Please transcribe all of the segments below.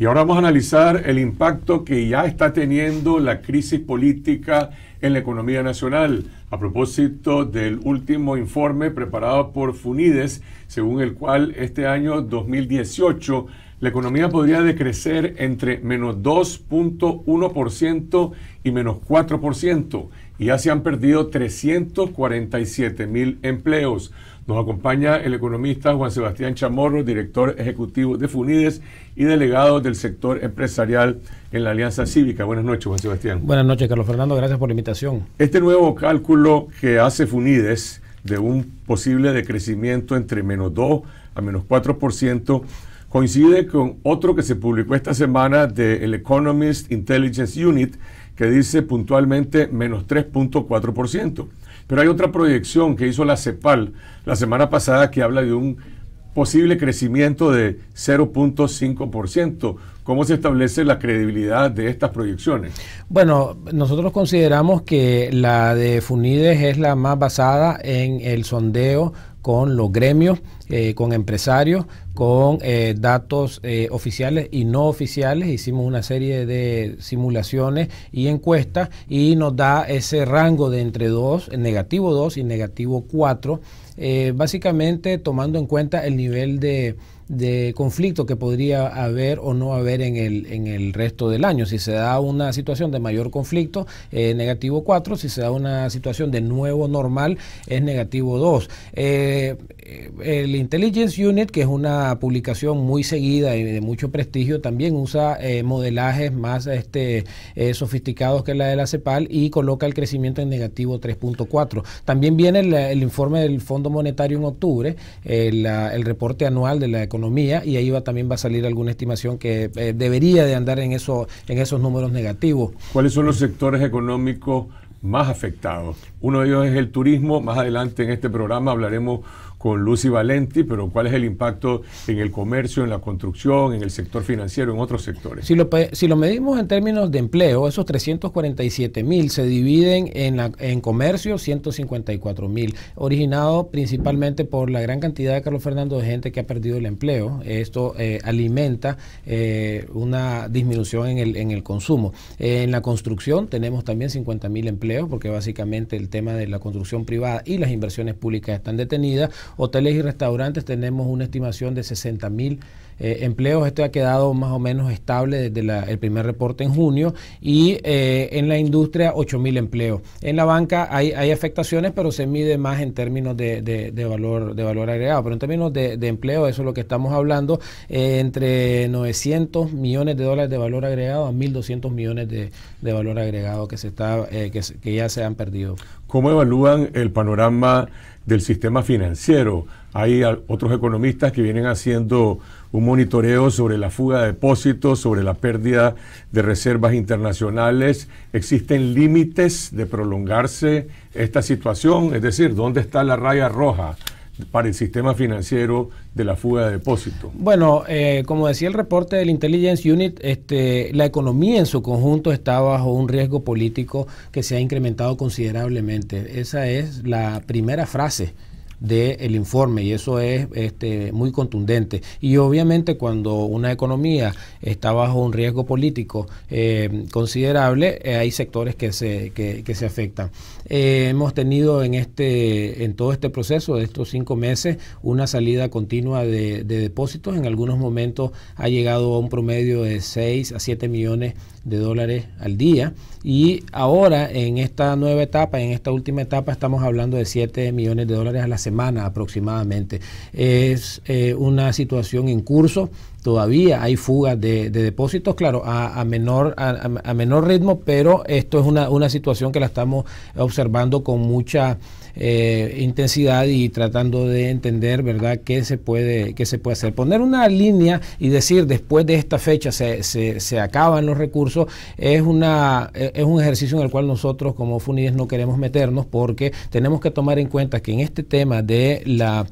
Y ahora vamos a analizar el impacto que ya está teniendo la crisis política en la economía nacional, a propósito del último informe preparado por FUNIDES, según el cual este año 2018 la economía podría decrecer entre menos 2.1% y menos 4%, y ya se han perdido 347,000 empleos. Nos acompaña el economista Juan Sebastián Chamorro, director ejecutivo de FUNIDES y delegado del sector empresarial en la Alianza Cívica. Buenas noches, Juan Sebastián. Buenas noches, Carlos Fernando. Gracias por la invitación. Este nuevo cálculo que hace FUNIDES de un posible decrecimiento entre menos 2 a menos 4% coincide con otro que se publicó esta semana del Economist Intelligence Unit, que dice puntualmente menos 3.4%. Pero hay otra proyección que hizo la CEPAL la semana pasada que habla de un posible crecimiento de 0.5%. ¿Cómo se establece la credibilidad de estas proyecciones? Bueno, nosotros consideramos que la de FUNIDES es la más basada en el sondeo con los gremios, con empresarios, con datos oficiales y no oficiales. Hicimos una serie de simulaciones y encuestas y nos da ese rango de entre negativo 2 y negativo 4, básicamente tomando en cuenta el nivel de conflicto que podría haber o no haber en el resto del año. Si se da una situación de mayor conflicto, negativo 4. Si se da una situación de nuevo normal, es negativo 2. El Intelligence Unit, que es una publicación muy seguida y de mucho prestigio, también usa modelajes más sofisticados que la de la CEPAL y coloca el crecimiento en negativo 3.4. También viene el informe del Fondo Monetario en octubre, el reporte anual de la economía, y ahí también va a salir alguna estimación que debería de andar en esos números negativos. ¿Cuáles son los sectores económicos más afectados? Uno de ellos es el turismo. Más adelante en este programa hablaremos con Lucy Valenti, pero ¿cuál es el impacto en el comercio, en la construcción, en el sector financiero, en otros sectores? Si lo medimos en términos de empleo, esos 347,000 se dividen en comercio, 154,000, originado principalmente por la gran cantidad de, Carlos Fernando, de gente que ha perdido el empleo. Esto alimenta una disminución en el consumo. En la construcción tenemos también 50,000 empleos, porque básicamente el tema de la construcción privada y las inversiones públicas están detenidas. Hoteles y restaurantes tenemos una estimación de 60,000 empleos. Esto ha quedado más o menos estable desde el primer reporte en junio, y en la industria 8,000 empleos. En la banca hay afectaciones, pero se mide más en términos de valor agregado. Pero en términos de empleo, eso es lo que estamos hablando, entre $900 millones de valor agregado a $1.200 millones de valor agregado que se está que ya se han perdido. ¿Cómo evalúan el panorama del sistema financiero? Hay otros economistas que vienen haciendo un monitoreo sobre la fuga de depósitos, sobre la pérdida de reservas internacionales. ¿Existen límites de prolongarse esta situación? Es decir, ¿dónde está la raya roja para el sistema financiero de la fuga de depósitos? Bueno, como decía el reporte del Intelligence Unit, la economía en su conjunto está bajo un riesgo político que se ha incrementado considerablemente. Esa es la primera frase del informe, y eso es muy contundente. Y obviamente cuando una economía está bajo un riesgo político considerable, hay sectores que se afectan. Hemos tenido en todo este proceso de estos 5 meses una salida continua de depósitos. En algunos momentos ha llegado a un promedio de 6 a 7 millones de dólares al día, y ahora en esta nueva etapa, en esta última etapa, estamos hablando de 7 millones de dólares a la semana aproximadamente. Es una situación en curso. Todavía hay fugas de depósitos, claro, a menor ritmo, pero esto es una situación que la estamos observando con mucha intensidad y tratando de entender, ¿verdad?, qué se puede hacer. Poner una línea y decir después de esta fecha se acaban los recursos es un ejercicio en el cual nosotros como FUNIDES no queremos meternos, porque tenemos que tomar en cuenta que en este tema de las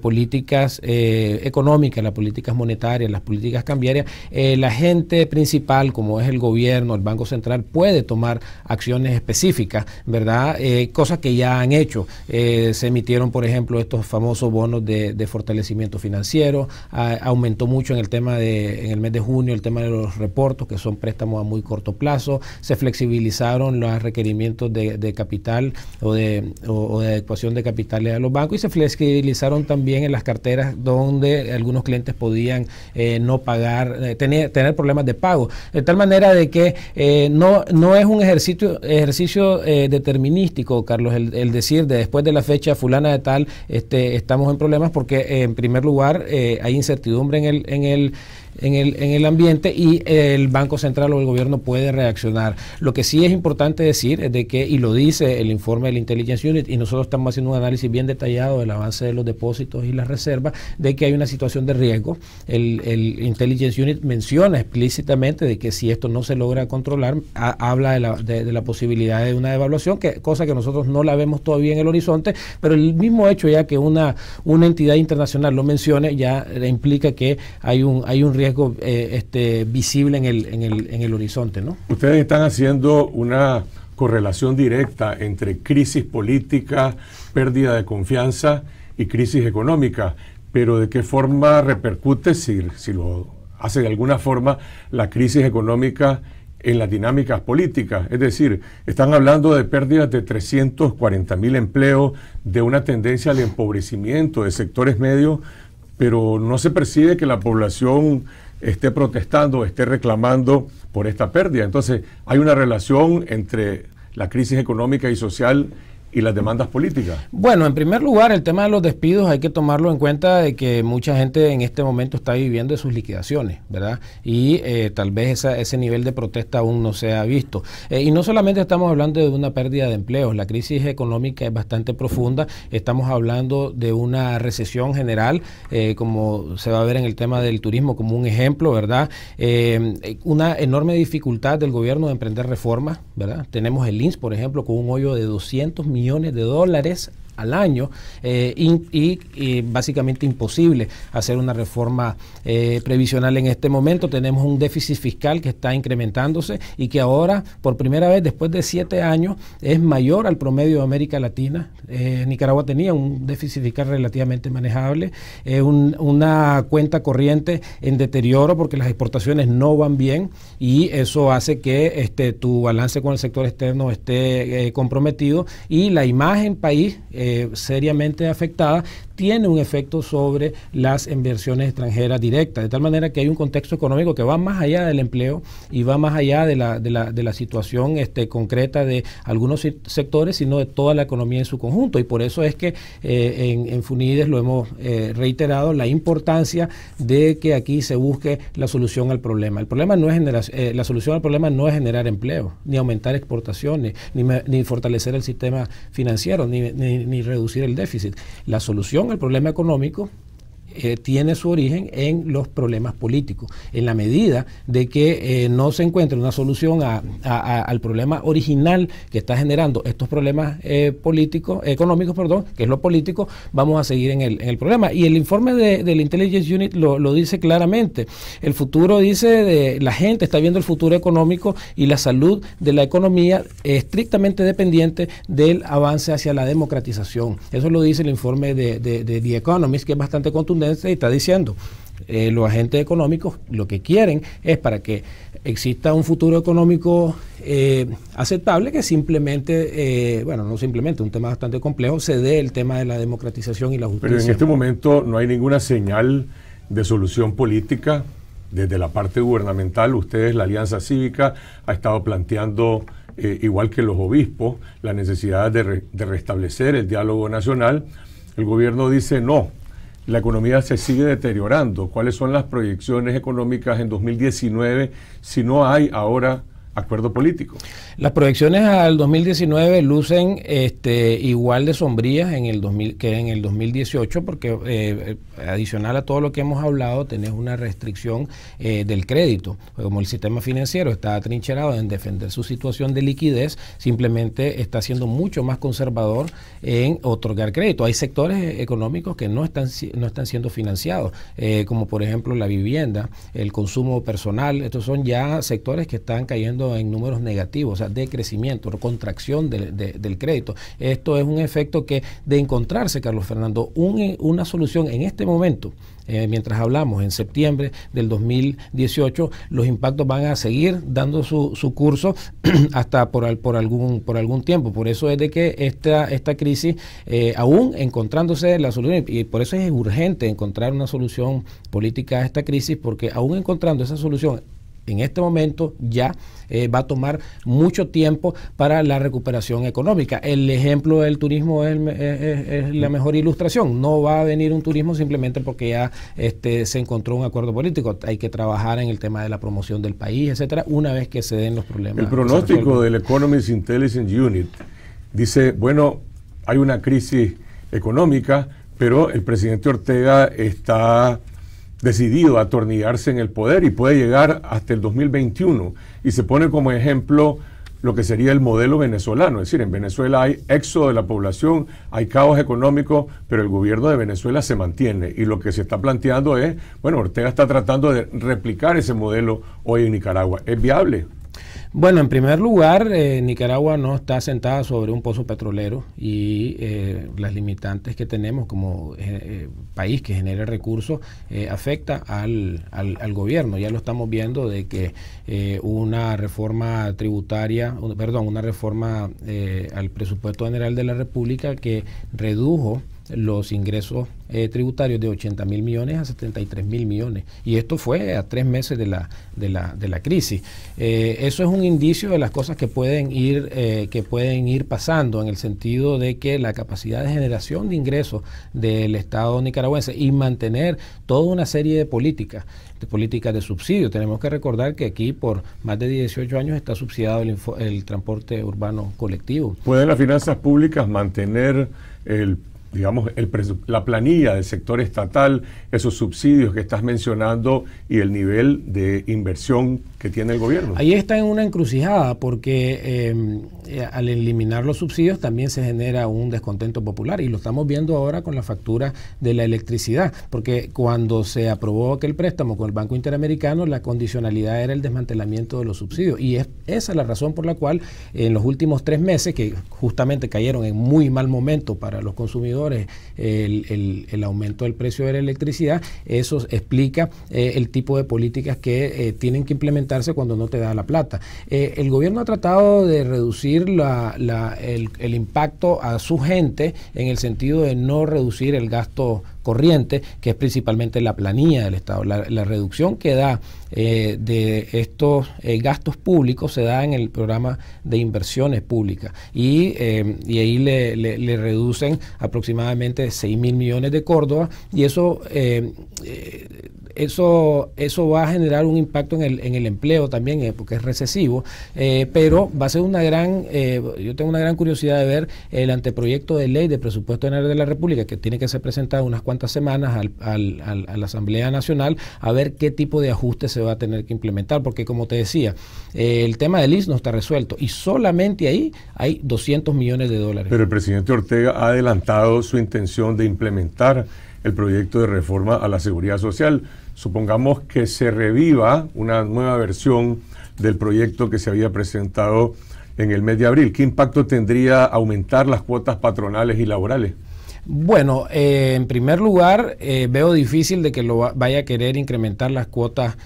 políticas económicas, las políticas monetarias, las políticas cambiarias, el agente principal, como es el gobierno, el Banco Central, puede tomar acciones específicas, ¿verdad? Cosas que ya han hecho. Se emitieron, por ejemplo, estos famosos bonos de fortalecimiento financiero. Aumentó mucho en el tema de, en el mes de junio, el tema de los reportos, que son préstamos a muy corto plazo. Se flexibilizaron los requerimientos de capital o de adecuación de capitales a los bancos, y se flexibilizaron también en las carteras donde algunos clientes podían no pagar, tener problemas de pago. De tal manera de que no es un ejercicio determinístico, Carlos, el decir de después de la fecha fulana de tal, estamos en problemas, porque en primer lugar hay incertidumbre en el ambiente, y el Banco Central o el gobierno puede reaccionar. Lo que sí es importante decir es de que, y lo dice el informe del Intelligence Unit, y nosotros estamos haciendo un análisis bien detallado del avance de los depósitos y las reservas, de que hay una situación de riesgo. El Intelligence Unit menciona explícitamente de que si esto no se logra controlar, habla de la posibilidad de una devaluación, cosa que nosotros no la vemos todavía en el horizonte, pero el mismo hecho ya que una entidad internacional lo mencione, ya implica que hay un riesgo visible en el horizonte, ¿no? Ustedes están haciendo una correlación directa entre crisis política, pérdida de confianza y crisis económica, pero ¿de qué forma repercute, si lo hace de alguna forma, la crisis económica en las dinámicas políticas? Es decir, están hablando de pérdidas de 340.000 empleos, de una tendencia al empobrecimiento de sectores medios, pero no se percibe que la población esté protestando, esté reclamando por esta pérdida. Entonces, hay una relación entre la crisis económica y social y las demandas políticas. Bueno, en primer lugar, el tema de los despidos hay que tomarlo en cuenta de que mucha gente en este momento está viviendo de sus liquidaciones, ¿verdad? Y tal vez ese nivel de protesta aún no se ha visto. Y no solamente estamos hablando de una pérdida de empleos, la crisis económica es bastante profunda, estamos hablando de una recesión general, como se va a ver en el tema del turismo como un ejemplo, ¿verdad? Una enorme dificultad del gobierno de emprender reformas, ¿verdad? Tenemos el INSS, por ejemplo, con un hoyo de 200 millones de dólares al año, y básicamente imposible hacer una reforma previsional en este momento. Tenemos un déficit fiscal que está incrementándose y que ahora, por primera vez después de 7 años, es mayor al promedio de América Latina. Nicaragua tenía un déficit fiscal relativamente manejable, una cuenta corriente en deterioro porque las exportaciones no van bien, y eso hace que tu balance con el sector externo esté comprometido, y la imagen país seriamente afectada, tiene un efecto sobre las inversiones extranjeras directas, de tal manera que hay un contexto económico que va más allá del empleo y va más allá de la situación concreta de algunos sectores, sino de toda la economía en su conjunto. Y por eso es que en FUNIDES lo hemos reiterado, la importancia de que aquí se busque la solución al problema. El problema no es la solución al problema no es generar empleo, ni aumentar exportaciones, ni fortalecer el sistema financiero, ni reducir el déficit. La solución al problema económico tiene su origen en los problemas políticos. En la medida de que no se encuentre una solución al problema original que está generando estos problemas económicos, que es lo político, vamos a seguir en el problema. Y el informe del Intelligence Unit lo dice claramente. El futuro, dice, la gente está viendo el futuro económico y la salud de la economía estrictamente dependiente del avance hacia la democratización. Eso lo dice el informe de The Economist, que es bastante contundente, y está diciendo, los agentes económicos lo que quieren es, para que exista un futuro económico aceptable, que simplemente, no simplemente, un tema bastante complejo, se dé el tema de la democratización y la justicia. Pero en este momento no hay ninguna señal de solución política desde la parte gubernamental. Ustedes, la Alianza Cívica, ha estado planteando, igual que los obispos, la necesidad de restablecer el diálogo nacional. El gobierno dice no. La economía se sigue deteriorando. ¿Cuáles son las proyecciones económicas en 2019 si no hay ahora acuerdo político. Las proyecciones al 2019 lucen igual de sombrías en el 2000 que en el 2018 porque adicional a todo lo que hemos hablado tenés una restricción del crédito. Como el sistema financiero está atrincherado en defender su situación de liquidez, simplemente está siendo mucho más conservador en otorgar crédito. Hay sectores económicos que no están siendo financiados, como por ejemplo la vivienda, el consumo personal. Estos son ya sectores que están cayendo en números negativos, o sea, de crecimiento, contracción del crédito. Esto es un efecto que, de encontrarse, Carlos Fernando, una solución en este momento, mientras hablamos en septiembre del 2018, los impactos van a seguir dando su curso hasta por algún tiempo. Por eso es de que esta crisis, aún encontrándose la solución, y por eso es urgente encontrar una solución política a esta crisis, porque aún encontrando esa solución, en este momento ya va a tomar mucho tiempo para la recuperación económica. El ejemplo del turismo es la mejor ilustración. No va a venir un turismo simplemente porque ya se encontró un acuerdo político. Hay que trabajar en el tema de la promoción del país, etcétera, una vez que se den los problemas. El pronóstico del Economist Intelligence Unit dice, bueno, hay una crisis económica, pero el presidente Ortega está decidido a atornillarse en el poder y puede llegar hasta el 2021. Y se pone como ejemplo lo que sería el modelo venezolano. Es decir, en Venezuela hay éxodo de la población, hay caos económico, pero el gobierno de Venezuela se mantiene. Y lo que se está planteando es, bueno, Ortega está tratando de replicar ese modelo hoy en Nicaragua. ¿Es viable? Bueno, en primer lugar, Nicaragua no está sentada sobre un pozo petrolero y las limitantes que tenemos como país que genera recursos afecta al gobierno. Ya lo estamos viendo de que una reforma tributaria, perdón, una reforma al presupuesto general de la República que redujo los ingresos tributarios de 80.000 millones a 73.000 millones, y esto fue a 3 meses de la crisis. Eso es un indicio de las cosas que pueden ir pasando, en el sentido de que la capacidad de generación de ingresos del Estado nicaragüense y mantener toda una serie de políticas de subsidio. Tenemos que recordar que aquí por más de 18 años está subsidiado el transporte urbano colectivo. ¿Pueden las finanzas públicas mantener la planilla del sector estatal, esos subsidios que estás mencionando y el nivel de inversión que tiene el gobierno? Ahí está en una encrucijada, porque al eliminar los subsidios también se genera un descontento popular, y lo estamos viendo ahora con la factura de la electricidad, porque cuando se aprobó aquel préstamo con el Banco Interamericano, la condicionalidad era el desmantelamiento de los subsidios, y esa es la razón por la cual en los últimos 3 meses, que justamente cayeron en muy mal momento para los consumidores, el aumento del precio de la electricidad, eso explica el tipo de políticas que tienen que implementar cuando no te da la plata. El gobierno ha tratado de reducir el impacto a su gente, en el sentido de no reducir el gasto corriente, que es principalmente la planilla del Estado. La reducción que da de estos gastos públicos se da en el programa de inversiones públicas, y ahí le reducen aproximadamente 6.000 millones de Córdoba, y eso va a generar un impacto en el empleo también, porque es recesivo, pero va a ser yo tengo una gran curiosidad de ver el anteproyecto de ley de presupuesto general de la República, que tiene que ser presentado unas cuantas semanas a la Asamblea Nacional, a ver qué tipo de ajuste se va a tener que implementar, porque como te decía, el tema del ISS no está resuelto, y solamente ahí hay 200 millones de dólares. Pero el presidente Ortega ha adelantado su intención de implementar el proyecto de reforma a la seguridad social. Supongamos que se reviva una nueva versión del proyecto que se había presentado en el mes de abril. ¿Qué impacto tendría aumentar las cuotas patronales y laborales? Bueno, en primer lugar, veo difícil de que lo vaya a querer incrementar las cuotas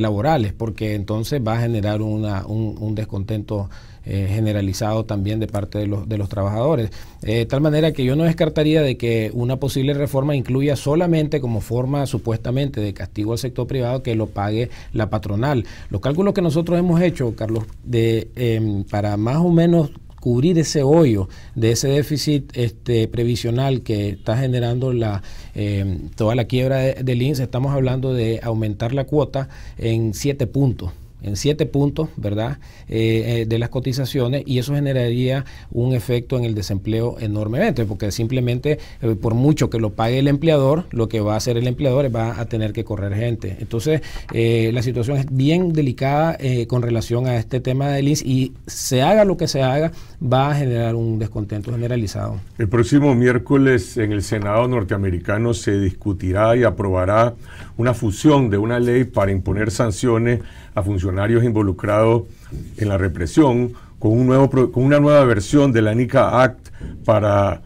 laborales, porque entonces va a generar un descontento generalizado también de parte de los trabajadores. De tal manera que yo no descartaría de que una posible reforma incluya solamente, como forma supuestamente de castigo al sector privado, que lo pague la patronal. Los cálculos que nosotros hemos hecho, Carlos, para más o menos cubrir ese hoyo de ese déficit previsional que está generando toda la quiebra del INSS, estamos hablando de aumentar la cuota en 7 puntos. en 7 puntos, ¿verdad?, de las cotizaciones, y eso generaría un efecto en el desempleo enormemente, porque simplemente por mucho que lo pague el empleador, lo que va a hacer el empleador va a tener que correr gente. Entonces, la situación es bien delicada con relación a este tema del INSS, y se haga lo que se haga, va a generar un descontento generalizado. El próximo miércoles en el Senado norteamericano se discutirá y aprobará una fusión de una ley para imponer sanciones a funcionarios involucrados en la represión con una nueva versión de la NICA Act para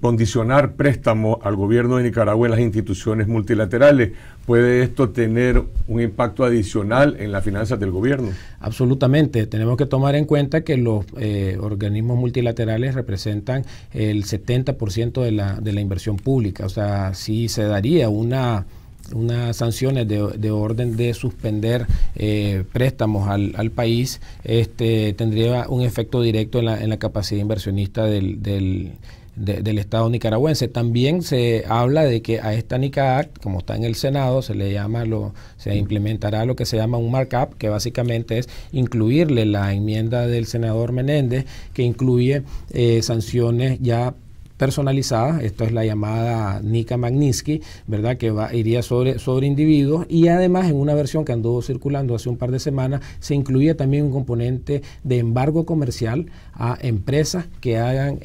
condicionar préstamos al gobierno de Nicaragua en las instituciones multilaterales. ¿Puede esto tener un impacto adicional en las finanzas del gobierno? Absolutamente. Tenemos que tomar en cuenta que los organismos multilaterales representan el 70% de la inversión pública. O sea, sí se daría unas sanciones de orden de suspender préstamos al país, tendría un efecto directo en la capacidad inversionista del Estado nicaragüense. También se habla de que a esta NICA Act, como está en el Senado, se implementará lo que se llama un markup, que básicamente es incluirle la enmienda del senador Menéndez, que incluye sanciones ya personalizada. Esto es la llamada Nika Magnitsky, ¿verdad?, que iría sobre individuos, y además en una versión que anduvo circulando hace un par de semanas se incluía también un componente de embargo comercial a empresas que hagan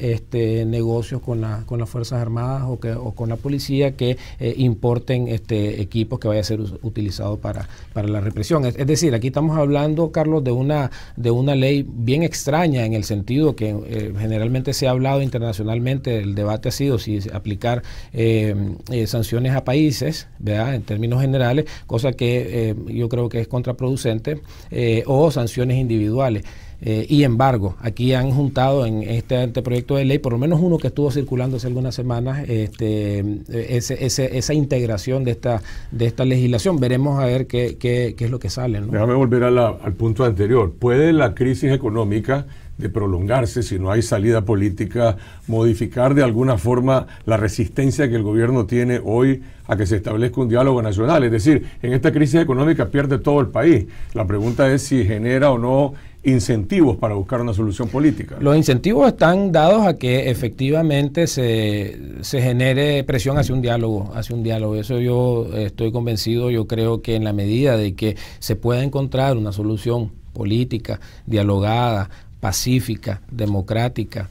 negocios con las Fuerzas Armadas o con la policía, que importen equipos que vaya a ser utilizado para la represión. Es decir, aquí estamos hablando, Carlos, de una ley bien extraña, en el sentido que generalmente se ha hablado internacionalmente. El debate ha sido si aplicar sanciones a países, ¿verdad?, en términos generales, cosa que yo creo que es contraproducente, o sanciones individuales. Y embargo, aquí han juntado en este anteproyecto de ley, por lo menos uno que estuvo circulando hace algunas semanas, esa integración de esta legislación. Veremos a ver qué es lo que sale, ¿no? Déjame volver al punto anterior. ¿Puede la crisis económica, de prolongarse si no hay salida política, modificar de alguna forma la resistencia que el gobierno tiene hoy a que se establezca un diálogo nacional? Es decir, en esta crisis económica pierde todo el país. La pregunta es si genera o no incentivos para buscar una solución política. Los incentivos están dados a que efectivamente se genere presión hacia un diálogo, Eso yo estoy convencido. Yo creo que en la medida de que se pueda encontrar una solución política, dialogada, pacífica, democrática,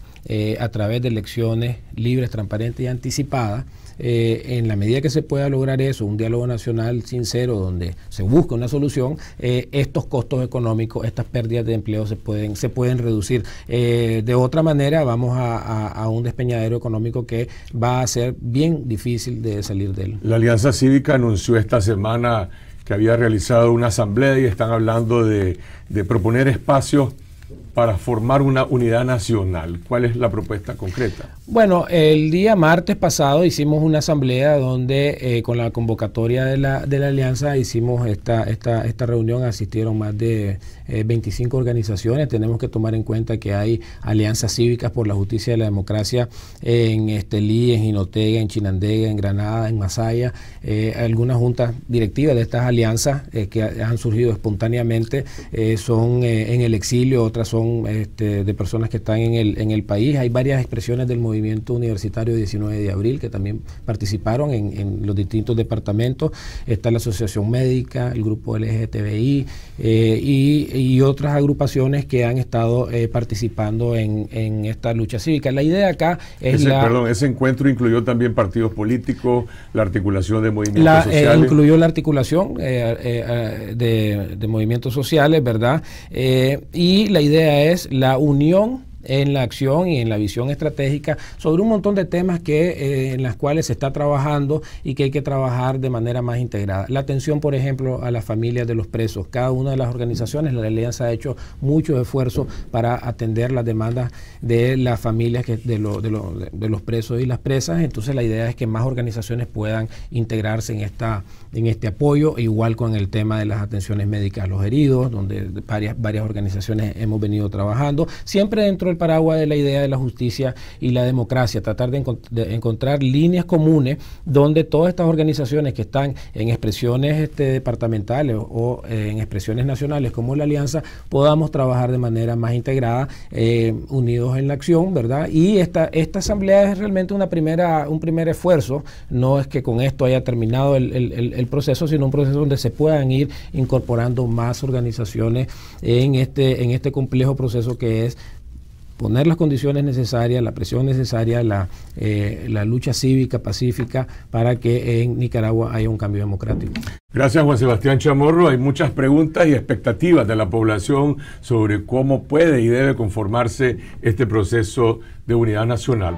a través de elecciones libres, transparentes y anticipadas, en la medida que se pueda lograr eso, un diálogo nacional sincero donde se busca una solución, estos costos económicos, estas pérdidas de empleo se pueden reducir. De otra manera vamos a un despeñadero económico que va a ser bien difícil de salir de él. La Alianza Cívica anunció esta semana que había realizado una asamblea y están hablando de proponer espacios para formar una unidad nacional. ¿Cuál es la propuesta concreta? Bueno, el día martes pasado hicimos una asamblea donde con la convocatoria de la Alianza hicimos esta reunión. Asistieron más de 25 organizaciones. Tenemos que tomar en cuenta que hay alianzas cívicas por la justicia y la democracia en Estelí, en Jinotega, en Chinandega, en Granada, en Masaya. Algunas juntas directivas de estas alianzas que han surgido espontáneamente son en el exilio, otras son de personas que están en el país. Hay varias expresiones del movimiento universitario 19 de abril que también participaron en los distintos departamentos. Está la asociación médica, el grupo LGTBI y otras agrupaciones que han estado participando en esta lucha cívica. La idea acá es ese encuentro incluyó también partidos políticos, la articulación de movimientos sociales. Incluyó la articulación de movimientos sociales, ¿verdad? Y la idea es la unión en la acción y en la visión estratégica sobre un montón de temas en las cuales se está trabajando y que hay que trabajar de manera más integrada. La atención, por ejemplo, a las familias de los presos. Cada una de las organizaciones, la Alianza ha hecho mucho esfuerzo para atender las demandas de las familias de los presos y las presas. Entonces la idea es que más organizaciones puedan integrarse en este apoyo, igual con el tema de las atenciones médicas a los heridos, donde varias organizaciones hemos venido trabajando, siempre dentro del el paraguas de la idea de la justicia y la democracia, tratar de encontrar líneas comunes donde todas estas organizaciones que están en expresiones departamentales o en expresiones nacionales como la Alianza, podamos trabajar de manera más integrada, unidos en la acción, ¿verdad? Y esta asamblea es realmente un primer esfuerzo, no es que con esto haya terminado el proceso, sino un proceso donde se puedan ir incorporando más organizaciones en este complejo proceso que es poner las condiciones necesarias, la presión necesaria, la lucha cívica, pacífica, para que en Nicaragua haya un cambio democrático. Gracias, Juan Sebastián Chamorro. Hay muchas preguntas y expectativas de la población sobre cómo puede y debe conformarse este proceso de unidad nacional.